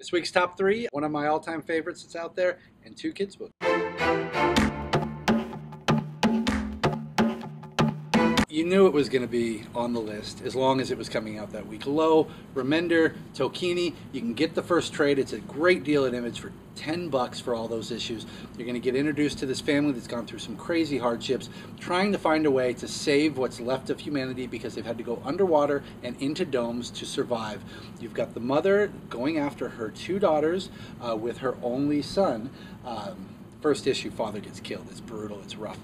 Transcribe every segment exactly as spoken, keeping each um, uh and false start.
This week's top three, one of my all-time favorites that's out there, and two kids' books. You knew it was going to be on the list as long as it was coming out that week. Low, Remender, Tocchini. You can get the first trade. It's a great deal at Image for ten bucks for all those issues. You're going to get introduced to this family that's gone through some crazy hardships, trying to find a way to save what's left of humanity because they've had to go underwater and into domes to survive. You've got the mother going after her two daughters uh, with her only son. Um, first issue, father gets killed. It's brutal. It's rough.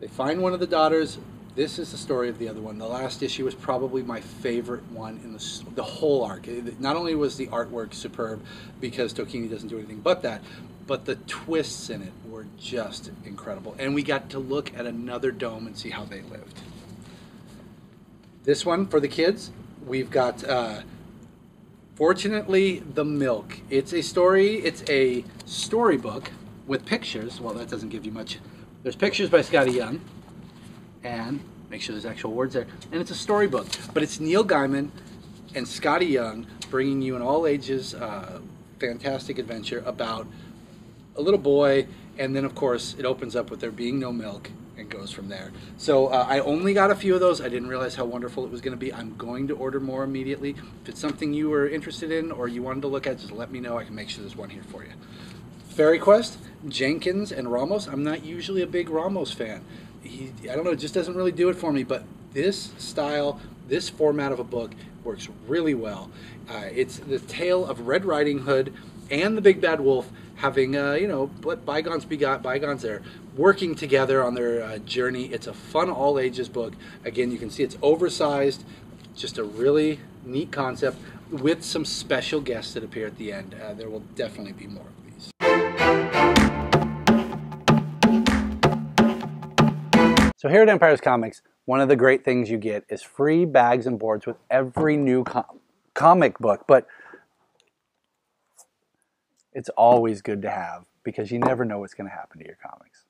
They find one of the daughters. This is the story of the other one. The last issue was probably my favorite one in the, the whole arc. It, not only was the artwork superb because Tocchini doesn't do anything but that, but the twists in it were just incredible. And we got to look at another dome and see how they lived. This one for the kids, we've got uh, Fortunately, the Milk. It's a story, it's a storybook with pictures. Well, that doesn't give you much. There's pictures by Skottie Young. And make sure there's actual words there. And it's a storybook, but it's Neil Gaiman and Skottie Young bringing you an all-ages uh, fantastic adventure about a little boy, and then of course it opens up with there being no milk and goes from there. So uh, I only got a few of those. I didn't realize how wonderful it was going to be. I'm going to order more immediately. If it's something you were interested in or you wanted to look at, just let me know. I can make sure there's one here for you. Fairy Quest, Jenkins and Ramos. I'm not usually a big Ramos fan. He, I don't know, it just doesn't really do it for me, but this style, this format of a book works really well. Uh, it's the tale of Red Riding Hood and the Big Bad Wolf having, uh, you know, let bygones be got, bygones there, working together on their uh, journey. It's a fun all-ages book. Again, you can see it's oversized, just a really neat concept with some special guests that appear at the end. Uh, there will definitely be more of these. So here at Empire's Comics, one of the great things you get is free bags and boards with every new com comic book, but it's always good to have because you never know what's going to happen to your comics.